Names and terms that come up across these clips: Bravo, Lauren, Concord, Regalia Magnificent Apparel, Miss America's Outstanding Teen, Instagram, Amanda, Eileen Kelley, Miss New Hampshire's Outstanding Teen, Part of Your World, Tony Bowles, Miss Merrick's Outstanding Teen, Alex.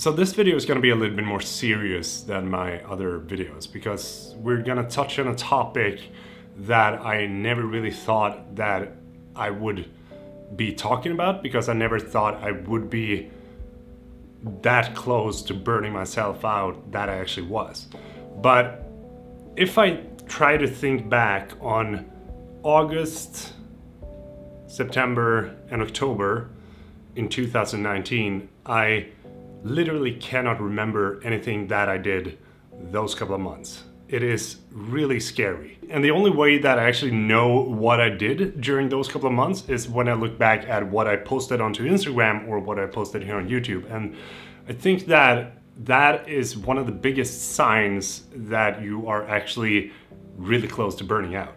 So this video is gonna be a little bit more serious than my other videos, because we're gonna touch on a topic that I never really thought that I would be talking about, because I never thought I would be that close to burning myself out that I actually was. But if I try to think back on August, September and October in 2019, I literally cannot remember anything that I did those couple of months. It is really scary. And the only way that I actually know what I did during those couple of months is when I look back at what I posted onto Instagram or what I posted here on YouTube. And I think that that is one of the biggest signs that you are actually really close to burning out.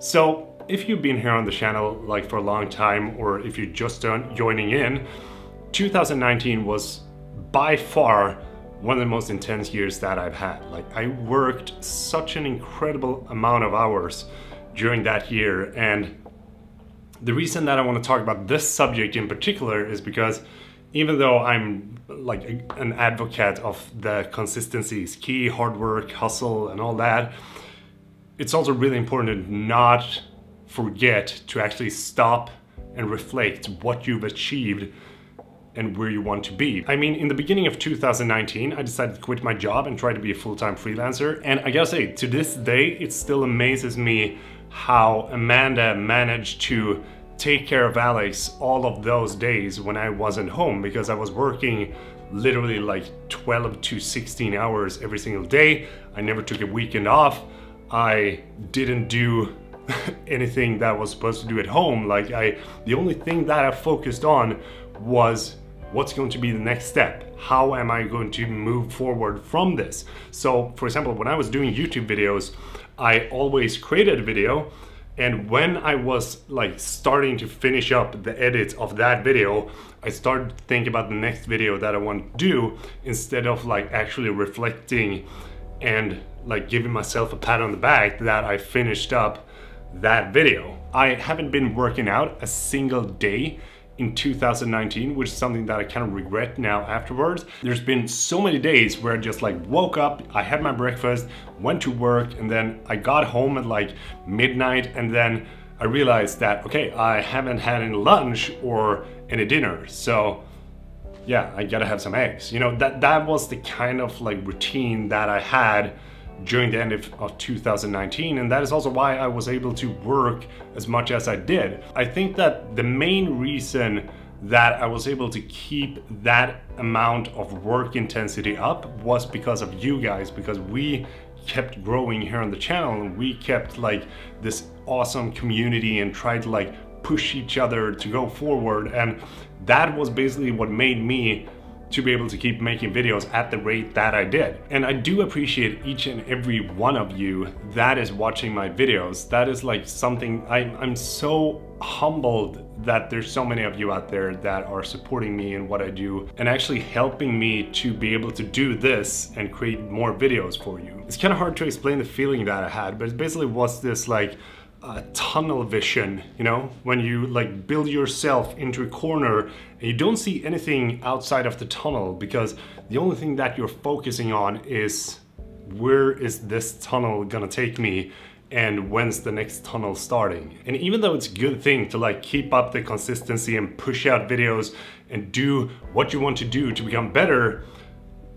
So if you've been here on the channel like for a long time, or if you're just joining in, 2019 was by far one of the most intense years that I've had. Like, I worked such an incredible amount of hours during that year, and the reason that I want to talk about this subject in particular is because even though I'm like an advocate of the consistency is key, hard work, hustle and all that, it's also really important to not forget to actually stop and reflect what you've achieved and where you want to be. I mean, in the beginning of 2019, I decided to quit my job and try to be a full-time freelancer. And I gotta say, to this day, it still amazes me how Amanda managed to take care of Alex all of those days when I wasn't home, because I was working literally like 12 to 16 hours every single day. I never took a weekend off. I didn't do anything that I was supposed to do at home. Like, the only thing that I focused on was what's going to be the next step? How am I going to move forward from this? So for example, when I was doing YouTube videos, I always created a video, and when I was like starting to finish up the edit of that video, I started to think about the next video that I want to do, instead of like actually reflecting and like giving myself a pat on the back that I finished up that video. I haven't been working out a single day in 2019, which is something that I kind of regret now afterwards. There's been so many days where I just like woke up, I had my breakfast, went to work, and then I got home at like midnight, and then I realized that, okay, I haven't had any lunch or any dinner. So yeah, I gotta have some eggs. You know, that was the kind of like routine that I had during the end of 2019, and that is also why I was able to work as much as I did. I think that the main reason that I was able to keep that amount of work intensity up was because of you guys, because we kept growing here on the channel, and we kept like this awesome community and tried to like push each other to go forward, and that was basically what made me to be able to keep making videos at the rate that I did. And I do appreciate each and every one of you that is watching my videos. That is like something, I'm so humbled that there's so many of you out there that are supporting me in what I do and actually helping me to be able to do this and create more videos for you. It's kind of hard to explain the feeling that I had, but it basically was this like tunnel vision, you know, when you like build yourself into a corner and you don't see anything outside of the tunnel, because the only thing that you're focusing on is where is this tunnel gonna take me and when's the next tunnel starting. And even though it's a good thing to like keep up the consistency and push out videos and do what you want to do to become better,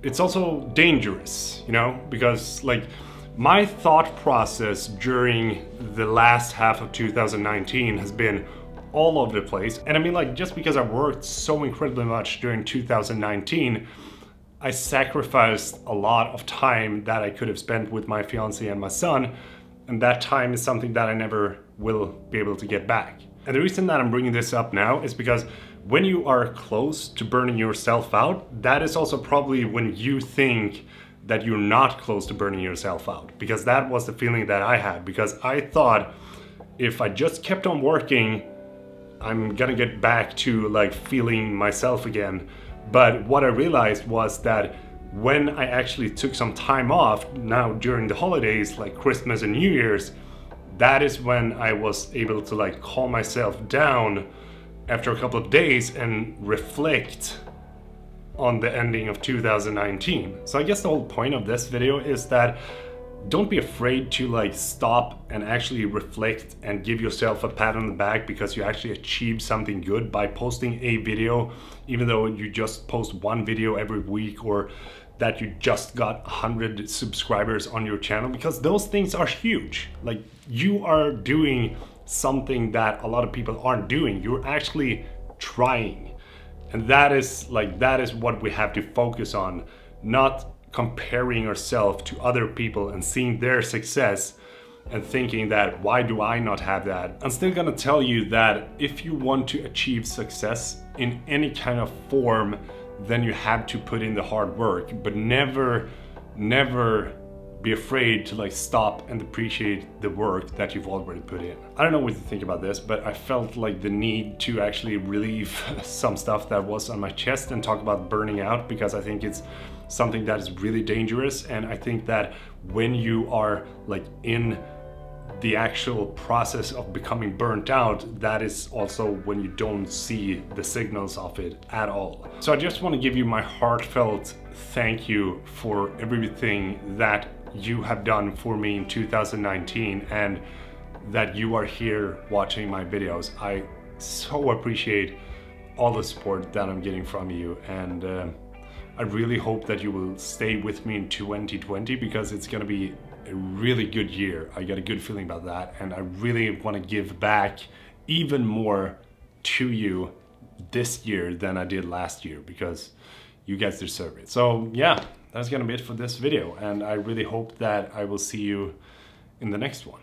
it's also dangerous, you know, because like my thought process during the last half of 2019 has been all over the place. And I mean, like, just because I worked so incredibly much during 2019, I sacrificed a lot of time that I could have spent with my fiance and my son. And that time is something that I never will be able to get back. And the reason that I'm bringing this up now is because when you are close to burning yourself out, that is also probably when you think that you're not close to burning yourself out, because that was the feeling that I had, because I thought if I just kept on working, I'm gonna get back to like feeling myself again. But what I realized was that when I actually took some time off now during the holidays, like Christmas and New Year's, that is when I was able to like calm myself down after a couple of days and reflect on the ending of 2019. So I guess the whole point of this video is that don't be afraid to like stop and actually reflect and give yourself a pat on the back because you actually achieved something good by posting a video, even though you just post one video every week or that you just got 100 subscribers on your channel, because those things are huge. Like, you are doing something that a lot of people aren't doing. You're actually trying. And that is what we have to focus on, not comparing ourselves to other people and seeing their success and thinking that, why do I not have that? I'm still gonna tell you that if you want to achieve success in any kind of form, then you have to put in the hard work, but never be afraid to like stop and appreciate the work that you've already put in. I don't know what you think about this, but I felt like the need to actually relieve some stuff that was on my chest and talk about burning out, because I think it's something that is really dangerous. And I think that when you are like in the actual process of becoming burnt out, that is also when you don't see the signals of it at all. So I just want to give you my heartfelt thank you for everything that you have done for me in 2019 and that you are here watching my videos. I so appreciate all the support that I'm getting from you, and I really hope that you will stay with me in 2020, because it's gonna be a really good year. I got a good feeling about that, and I really want to give back even more to you this year than I did last year, because you guys deserve it. So yeah, that's gonna be it for this video, and I really hope that I will see you in the next one.